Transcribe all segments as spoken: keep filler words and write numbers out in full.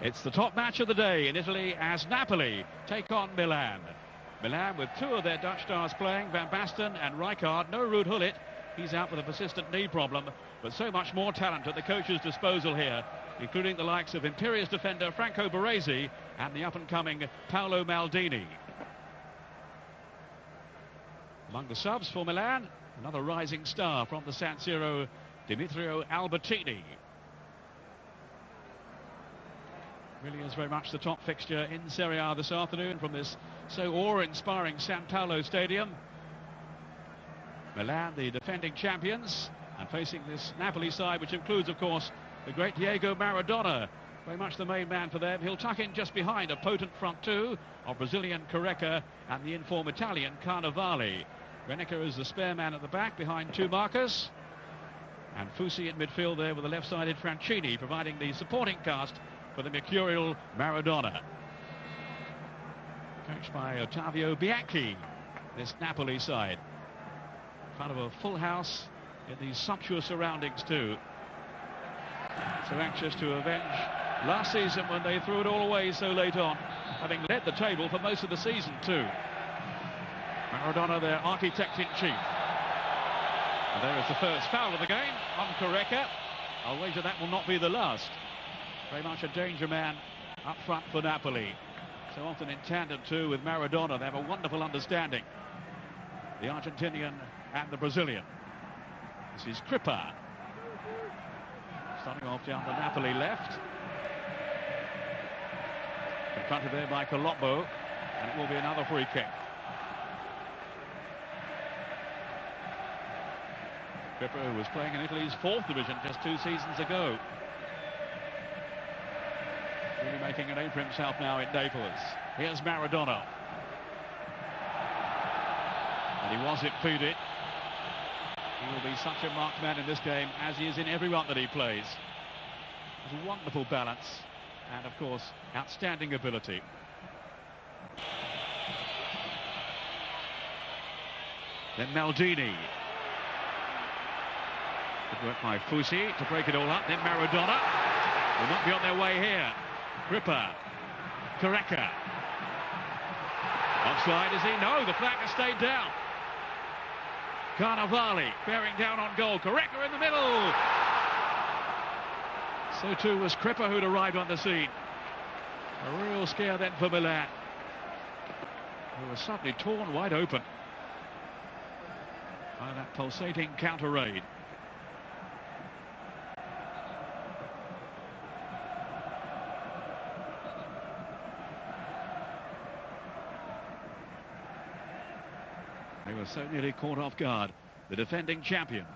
It's the top match of the day in Italy as Napoli take on Milan. Milan with two of their Dutch stars playing, Van Basten and Rijkaard. No Ruud Gullit, he's out with a persistent knee problem, but so much more talent at the coach's disposal here, including the likes of imperious defender Franco Baresi and the up-and-coming Paolo Maldini. Among the subs for Milan, another rising star from the San Siro, Dimitrio Albertini. Really is very much the top fixture in Serie A this afternoon from this so awe-inspiring San Paolo Stadium. Milan, the defending champions, and facing this Napoli side, which includes, of course, the great Diego Maradona, very much the main man for them. He'll tuck in just behind a potent front two of Brazilian Careca and the in-form Italian Carnevale. Renica is the spare man at the back behind two markers. And Fusi in midfield there with the left-sided Francini, providing the supporting cast for the mercurial Maradona. Coached by Ottavio Bianchi, this Napoli side. In front of a full house in these sumptuous surroundings too. So anxious to avenge last season when they threw it all away so late on, having led the table for most of the season too. Maradona, their architect-in-chief. And there is the first foul of the game on Correca. I'll wager that will not be the last. Very much a danger man up front for Napoli. So often in tandem too with Maradona, they have a wonderful understanding. The Argentinian and the Brazilian. This is Crippa. Starting off down the Napoli left. Confronted there by Colombo, and it will be another free kick. Crippa, who was playing in Italy's fourth division just two seasons ago. Really making a name for himself now in Naples. Here's Maradona. And he was impeded. He will be such a marked man in this game, as he is in every one that he plays. There's a wonderful balance and, of course, outstanding ability. Then Maldini. Good work by Fusi to break it all up. Then Maradona will not be on their way here. Crippa, Careca. Offside is he? No, the flag has stayed down. Carnevale bearing down on goal. Correca in the middle. So too was Crippa, who'd arrived on the scene. A real scare then for Milan, who was suddenly torn wide open by that pulsating counter raid. They were so nearly caught off guard, the defending champions.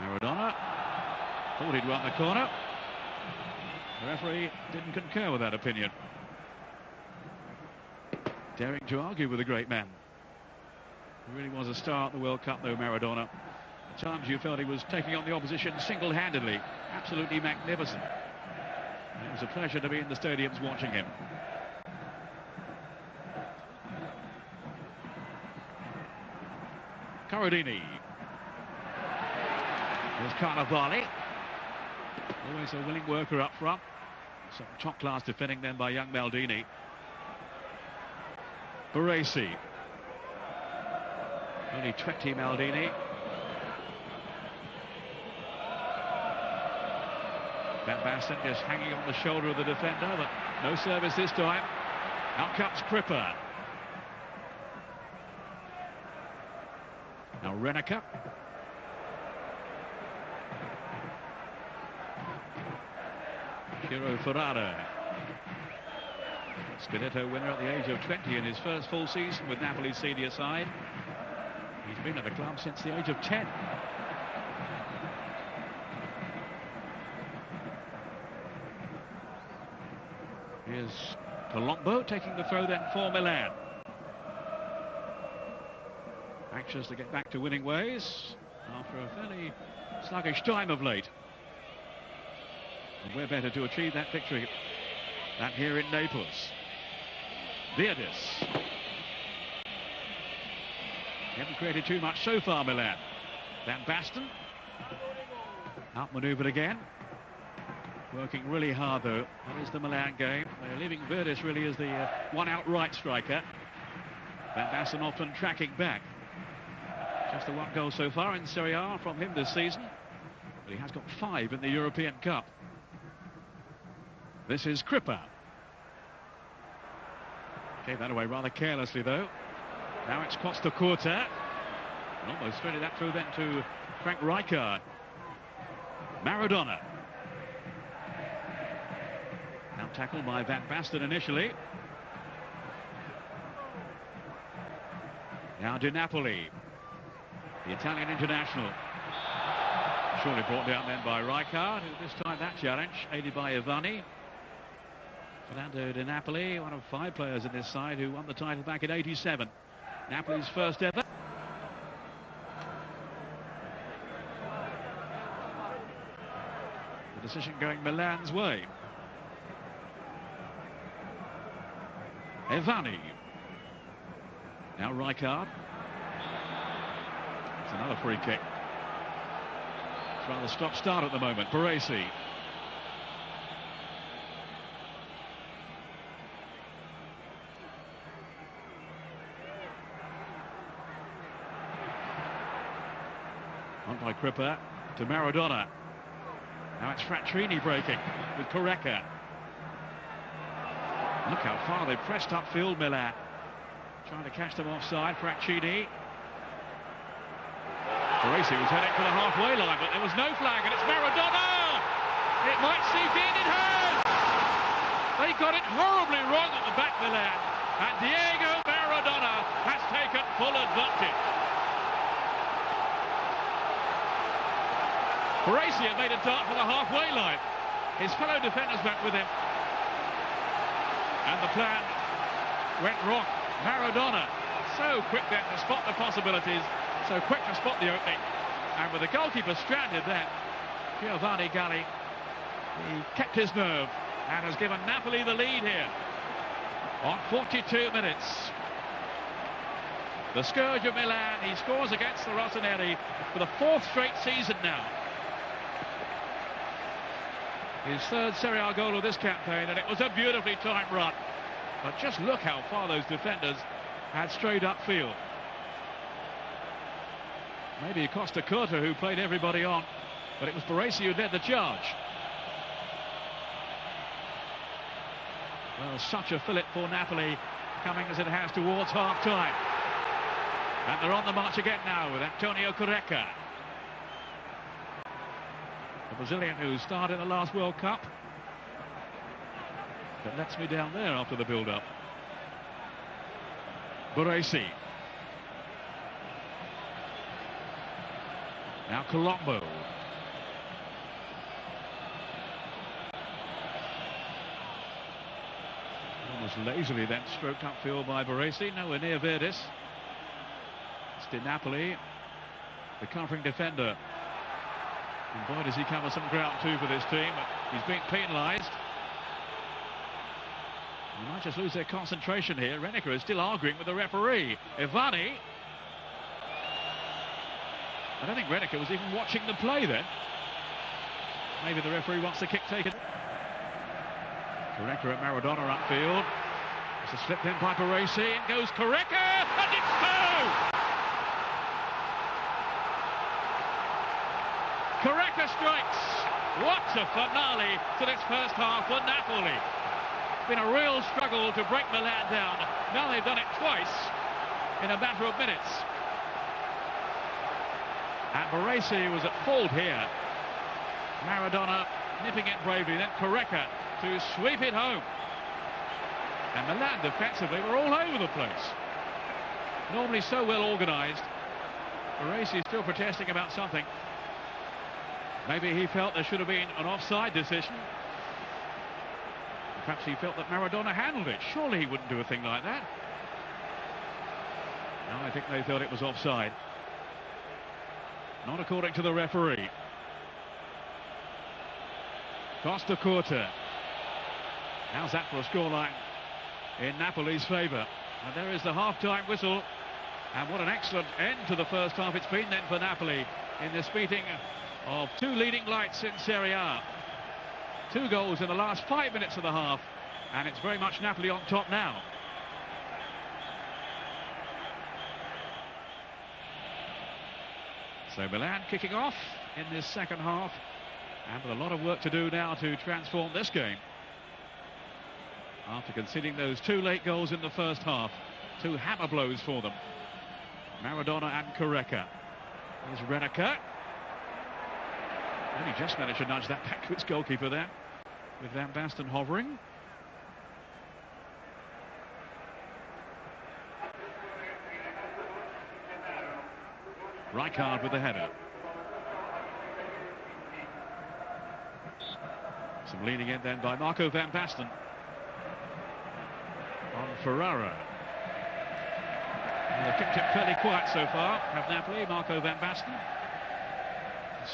Maradona thought he'd won the corner. The referee didn't concur with that opinion. Daring to argue with the great man. He really was a star at the World Cup though, Maradona. At times you felt he was taking on the opposition single-handedly. Absolutely magnificent. And it was a pleasure to be in the stadiums watching him. Corradini. There's Carnevale. Always a willing worker up front. Some top class defending then by young Maldini. Boresi. Only twenty, Maldini. Van Basten just hanging on the shoulder of the defender, but no service this time. Out comes Crippa. Now Renica. Piero Ferrara. Scudetto winner at the age of twenty in his first full season with Napoli's senior side. He's been at the club since the age of ten. Here's Colombo taking the throw then for Milan. Anxious to get back to winning ways after a fairly sluggish time of late. And we're better to achieve that victory than here in Naples. Virdis. They haven't created too much so far, Milan. Van Basten. Outmaneuvered again. Working really hard, though. That is the Milan game. They're leaving Virdis really as the uh, one outright striker. Van Basten often tracking back. Just the one goal so far in Serie A from him this season. But he has got five in the European Cup. This is Crippa. Gave that away rather carelessly, though. Now it's Costacurta. Almost straightened that through then to Frank Rijkaard. Maradona. Now tackled by Van Basten initially. Now Di Napoli, the Italian international. Surely brought down then by Rijkaard, who this time that challenge, aided by Evani. Fernando Di Napoli, one of five players in this side who won the title back in eighty-seven. Napoli's first ever. The decision going Milan's way. Evani. Now Rijkaard. It's another free kick. It's rather stop-start at the moment. Boresi. On by Crippa to Maradona. Now it's Francini breaking with Careca. Look how far they pressed upfield, Milan. Trying to catch them offside, Francini. Boresi was heading for the halfway line, but there was no flag, and it's Maradona! It might sneak in, it has! They got it horribly wrong at the back, Milan, and Diego Maradona has taken full advantage. Boresi had made a dart for the halfway line. His fellow defenders went with him. And the plan went wrong. Maradona, so quick there to spot the possibilities, so quick to spot the opening. And with the goalkeeper stranded there, Giovanni Galli, he kept his nerve and has given Napoli the lead here on forty-two minutes. The scourge of Milan, he scores against the Rossoneri for the fourth straight season now. His third Serie A goal of this campaign, and it was a beautifully timed run. But just look how far those defenders had strayed upfield. Maybe Costacurta who played everybody on, but it was Boresi who led the charge. Well, such a fillip for Napoli, coming as it has towards half-time. And they're on the march again now with Antonio Correca. The Brazilian who starred in the last World Cup, but lets me down there after the build-up. Boresi. Now Colombo. Almost lazily then stroked upfield by Boresi, nowhere near Virdis. It's Di Napoli, the covering defender. And boy, does he cover some ground too for this team, but he's being penalised. They might just lose their concentration here. Renica is still arguing with the referee. Evani. I don't think Renica was even watching the play then. Maybe the referee wants the kick taken. Correca and Maradona upfield. It's a slip in by Boresi. It goes Correca, and it's two! Correca strikes. What a finale to this first half for Napoli. Been a real struggle to break Milan down. Now they've done it twice in a matter of minutes. And Boresi was at fault here. Maradona nipping it bravely, then Correca to sweep it home. And Milan defensively were all over the place. Normally so well organised. Boresi still protesting about something. Maybe he felt there should have been an offside decision. Perhaps he felt that Maradona handled it. Surely he wouldn't do a thing like that. No, I think they thought it was offside. Not according to the referee. Costacurta. How's that for a scoreline in Napoli's favour? And there is the half-time whistle. And what an excellent end to the first half it's been then for Napoli in this beating of two leading lights in Serie A. Two goals in the last five minutes of the half, and it's very much Napoli on top now. So Milan kicking off in this second half, and with a lot of work to do now to transform this game. After conceding those two late goals in the first half, two hammer blows for them. Maradona and Careca. Here's Renica. And he just managed to nudge that back to its goalkeeper there, with Van Basten hovering. Rijkaard with the header. Some leaning in then by Marco Van Basten. On Ferrara. They've kept it fairly quiet so far, have Napoli. Marco Van Basten.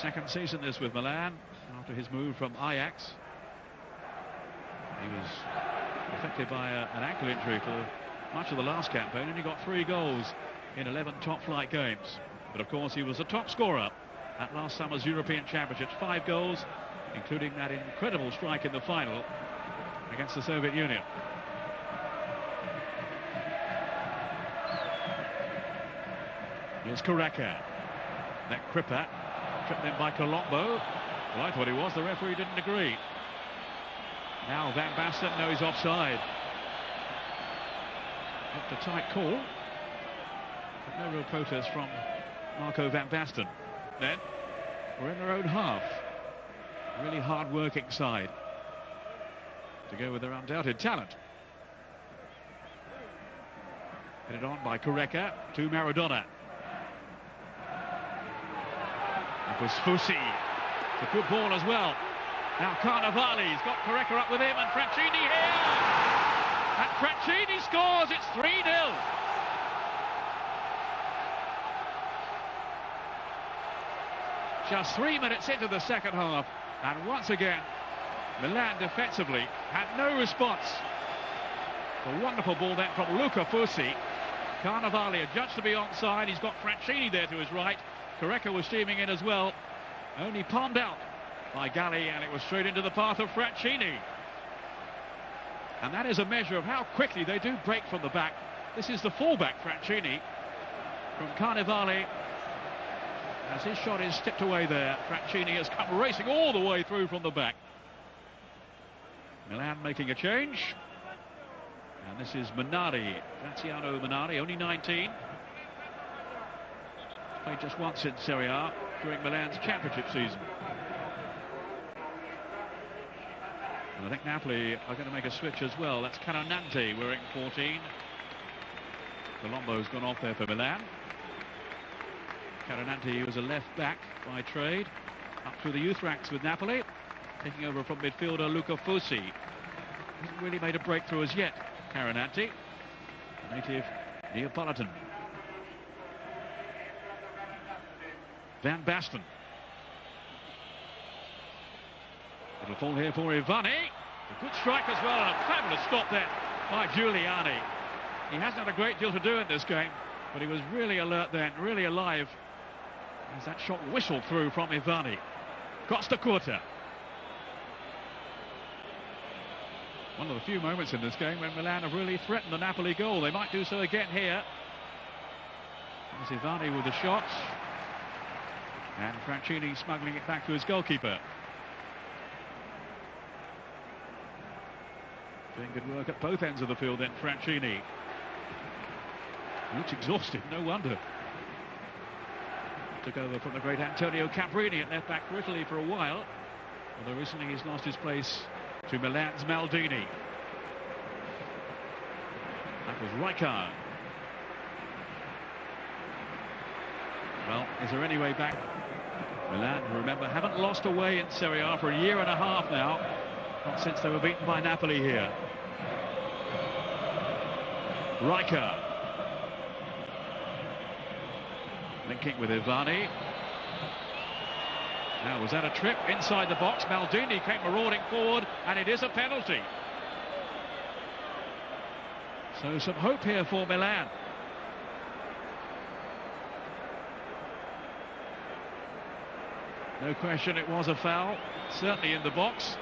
Second season this with Milan, after his move from Ajax. He was affected by a, an ankle injury for much of the last campaign, and he got three goals in eleven top-flight games. But of course he was the top scorer at last summer's European Championships. Five goals, including that incredible strike in the final against the Soviet Union. Here's Correca. That Crippa, tripped in by Colombo. Well, I thought he was, the referee didn't agree. Now Van Basten knows offside. Not a tight call. But no real protest from Marco Van Basten. Then we're in their own half. Really hard-working side to go with their undoubted talent. Headed on by Careca to Maradona. It was Fusi. It's a good ball as well. Now Carnevale's got Careca up with him, and Francini here. And Francini scores. It's three nil. Just three minutes into the second half, and once again, Milan defensively had no response. A wonderful ball there from Luca Fusi. Carnevale adjudged to be onside. He's got Francini there to his right. Careca was steaming in as well. Only palmed out by Galli, and it was straight into the path of Francini. And that is a measure of how quickly they do break from the back. This is the fullback Francini from Carnevale. As his shot is tipped away there, Francini has come racing all the way through from the back. Milan making a change. And this is Minari, Canciano Minari, only nineteen. Played just once in Serie A during Milan's championship season. And I think Napoli are going to make a switch as well. That's Carinanti wearing fourteen. Colombo's gone off there for Milan. Carinanti was a left-back by trade, up through the youth ranks with Napoli, taking over from midfielder Luca Fusi. Hasn't really made a breakthrough as yet, Carinanti, a native Neapolitan. Van Basten. It'll fall here for Evani. A good strike as well, and a fabulous stop there by Giuliani. He hasn't had a great deal to do in this game, but he was really alert then, really alive. As that shot whistled through from Evani. Costacurta. One of the few moments in this game when Milan have really threatened the Napoli goal. They might do so again here. There's Evani with the shot. And Francini smuggling it back to his goalkeeper. Doing good work at both ends of the field then, Francini. Looks exhausted, no wonder. Took over from the great Antonio Cabrini at left-back for Italy for a while, although recently he's lost his place to Milan's Maldini. That was Rijkaard. Well, is there any way back? Milan, remember, haven't lost away in Serie A for a year and a half now, not since they were beaten by Napoli here. Rijkaard. Linking with Evani. Now, was that a trip inside the box? Maldini came marauding forward, and it is a penalty. So some hope here for Milan. No question it was a foul, certainly in the box.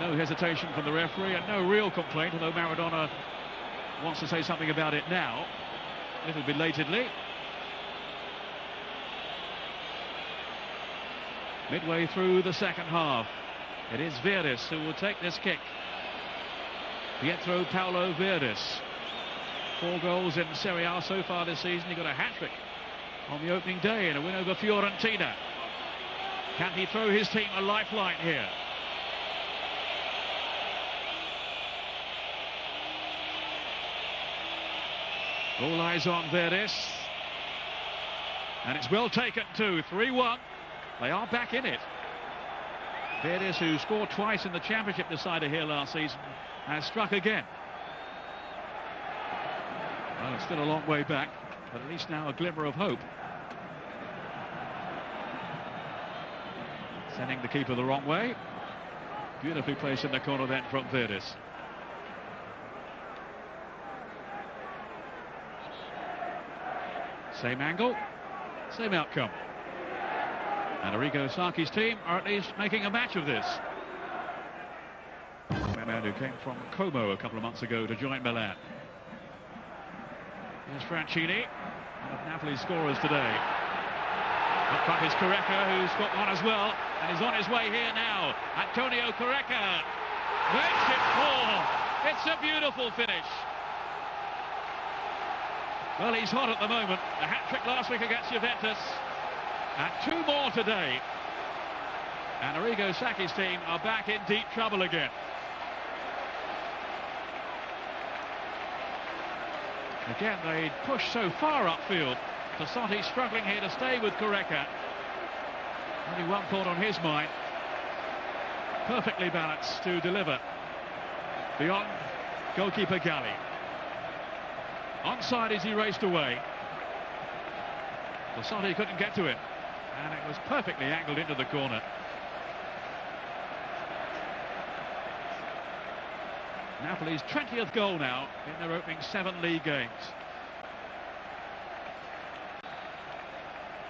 No hesitation from the referee and no real complaint, although Maradona wants to say something about it now, a little belatedly. Midway through the second half, it is Virdis who will take this kick. Pietro Paolo Virdis. Four goals in Serie A so far this season. He got a hat-trick on the opening day in a win over Fiorentina. Can he throw his team a lifeline here? All eyes on Virdis. And it's well taken too. three one. They are back in it. Virdis, who scored twice in the championship decider here last season, has struck again. Well, it's still a long way back, but at least now a glimmer of hope. Sending the keeper the wrong way. Beautifully placed in the corner then from Virdis. Same angle, same outcome. And Arrigo Sacchi's team are at least making a match of this. A man who came from Como a couple of months ago to join Milan. Here's Francini, one of Napoli's scorers today. Up front is Careca, who's got one as well, and he's on his way here now. Antonio Careca makes it four. It's a beautiful finish. Well, he's hot at the moment. A hat-trick last week against Juventus, and two more today. And Arrigo Sacchi's team are back in deep trouble again. Again, they push so far upfield. Fasati struggling here to stay with Correca. Only one thought on his mind. Perfectly balanced to deliver beyond goalkeeper Galli. Onside as he raced away. Fasati couldn't get to it, and it was perfectly angled into the corner. Napoli's twentieth goal now in their opening seven league games.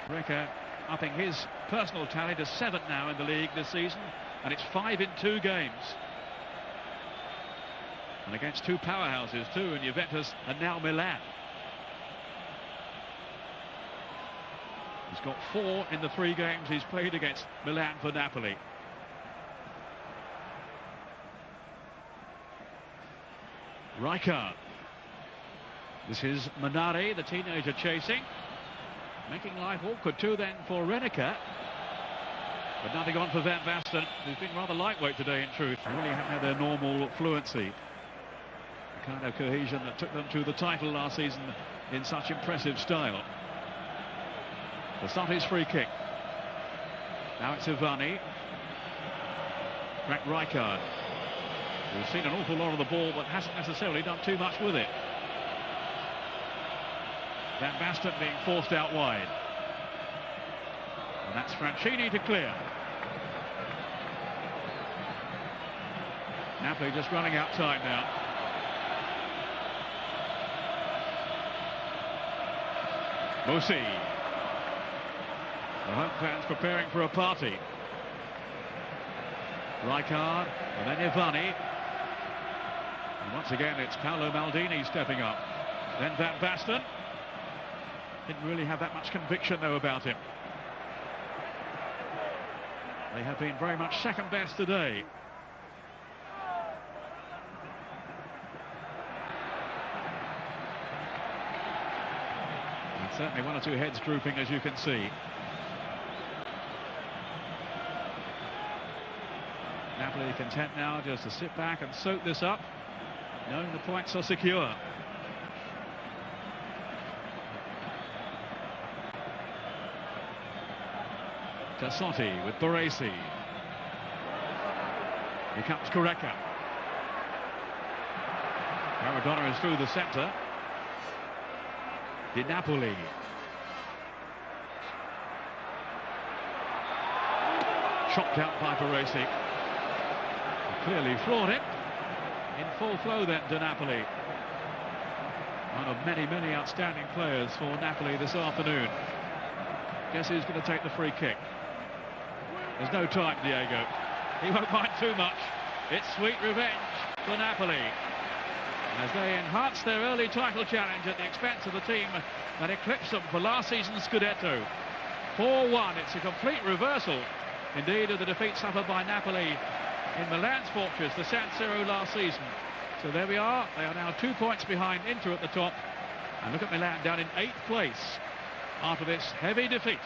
Renica upping his personal tally to seven now in the league this season, and it's five in two games. And against two powerhouses too, in Juventus and now Milan. He's got four in the three games he's played against Milan for Napoli. Rijkaard. This is Minari, the teenager, chasing. Making life awkward too then for Renica. But nothing on for Van Basten, who's been rather lightweight today in truth. They really haven't had their normal fluency. The kind of cohesion that took them to the title last season in such impressive style. Fasati's free kick. Now it's Evani. Frank Rijkaard. We've seen an awful lot of the ball, but hasn't necessarily done too much with it. Van Basten being forced out wide. And that's Francini to clear. Napoli just running out time now. Musi. The home fans preparing for a party. Rijkaard, and then Evani. And once again, it's Paolo Maldini stepping up. Then Van Basten. Didn't really have that much conviction, though, about him. They have been very much second best today. And certainly one or two heads drooping, as you can see. Napoli content now just to sit back and soak this up, knowing the points are secure. Tassotti with Boresi. Here comes Correca. Maradona is through the centre. Di Napoli. Chopped out by Boresi. Clearly floored it. In full flow then, Di Napoli. One of many, many outstanding players for Napoli this afternoon. Guess who's going to take the free kick? There's no time, Diego. He won't mind too much. It's sweet revenge for Napoli, as they enhance their early title challenge at the expense of the team that eclipsed them for last season's Scudetto. four one, it's a complete reversal, indeed, of the defeat suffered by Napoli in Milan's fortress, the San Siro, last season. So there we are, they are now two points behind Inter at the top, and look at Milan down in eighth place after this heavy defeat.